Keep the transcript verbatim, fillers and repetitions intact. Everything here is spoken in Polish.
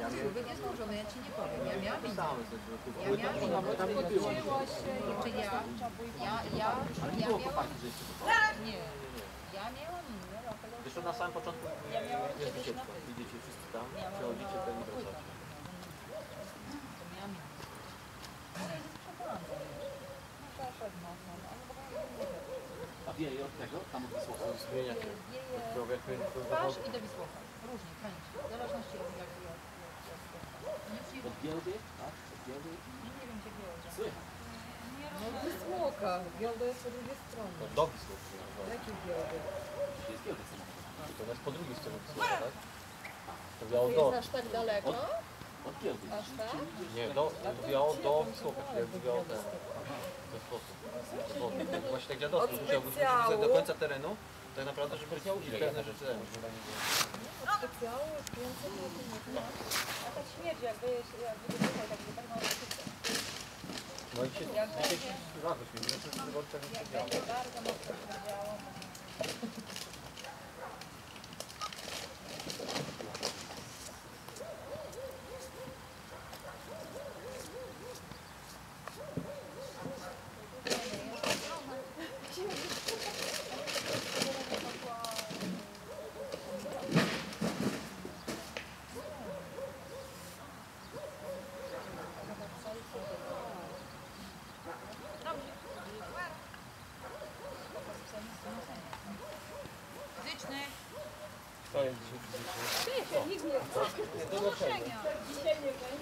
Ja ci nie powiem, ja miałam inne. Ja miałam inne. Znaczy ja, ja, ja, ja miałam inne. Ja miałam inne. Zresztą na samym początku jest dziecieczko. Idziecie wszyscy tam, przechodzicie ten i wracacie. To miałam inne. Ale jest przeprowadzone. No to aż odmowno, ale w ogóle nie wiem. A wieje od tego? Tam od Wisłocha? Zmienia się. Wieje twarz i do Wisłocha. Różnie, kręci. W zależności od jak wieje. Od giełdy? Tak? Od giełdy? Nie, nie wiem, gdzie giełda. Słychać. No Wisłoka. Giełda jest po drugiej stronie. No do Wisłoki. Jakie giełdy? Jest giełda. To jest po drugiej stronie Wisłoka, tak? To biało do... To jest aż tak daleko? Od, od giełdy. Aż tak? Nie, do, to biało do Wisłoka. To jest biało do... W ten sposób. Właśnie tak dziadowsko. Musiałbyś być do końca terenu. Tak naprawdę, żeby udzielić pewne rzeczy. Specjału jest więcej na a tak śmierdzi, jakby tutaj tak wypadną oczyce. No i się bardzo śmierdzi, to jest wyborcze wydziało. Jak będzie bardzo mocno wydziało. To jest dzisiaj fizyczne. Dzisiaj nie będzie.